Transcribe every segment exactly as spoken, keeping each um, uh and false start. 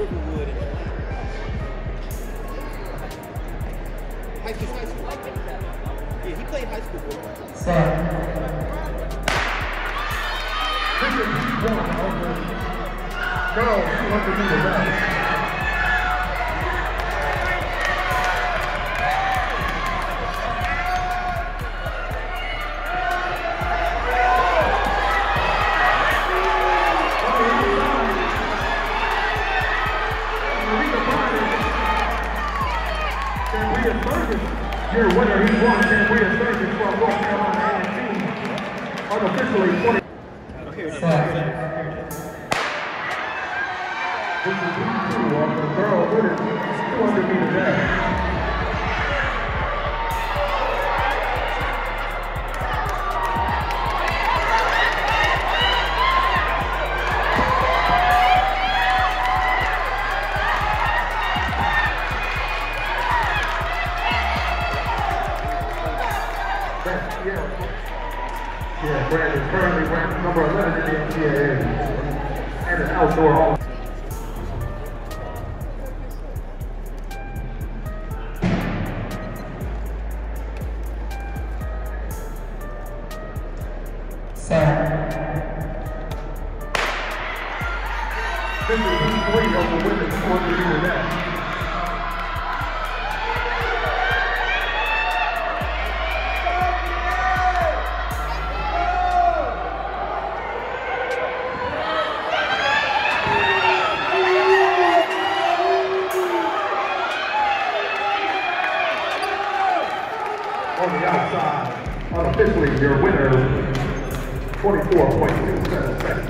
Riverwood in Atlanta. High school, high school. Yeah, he played high school football. Sam. Go. Your winner, he won Cambria Surgeons from North Carolina A and T, unofficially twenty. Okay, this is two of the girl winners, two hundred meter dash. Yeah, Brandon is currently ranked number eleven in the N C A A and an outdoor home. Sam. This is week three of the women's four hundred meter dash. On the outside, unofficially, your winner, twenty-four point two seven seconds.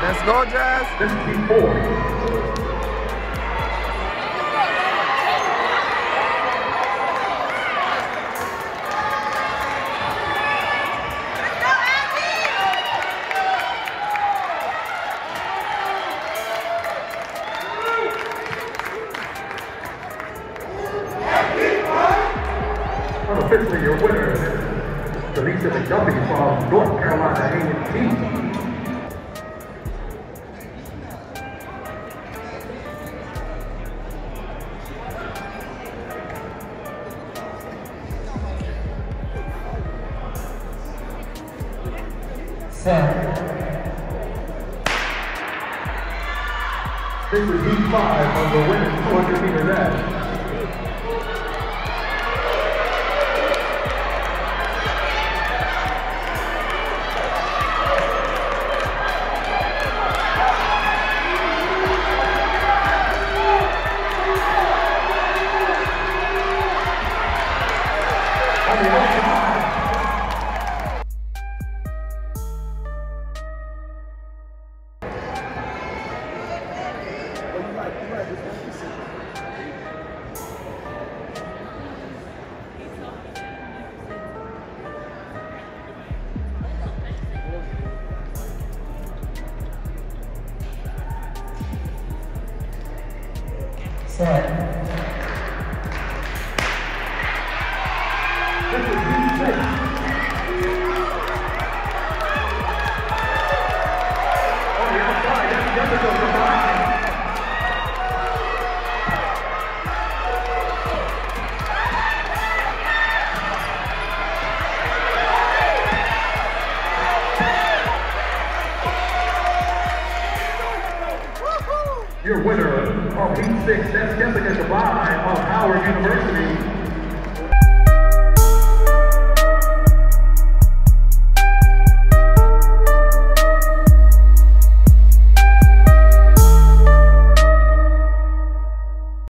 Let's go, Jazz. This is week four. Unofficially, your winner, Felicia McDuffie from North Carolina A and T. This is week five of the women's two hundred meter dash. This is week six. Your winner of week six, that's Jessica Goodbye of Howard University.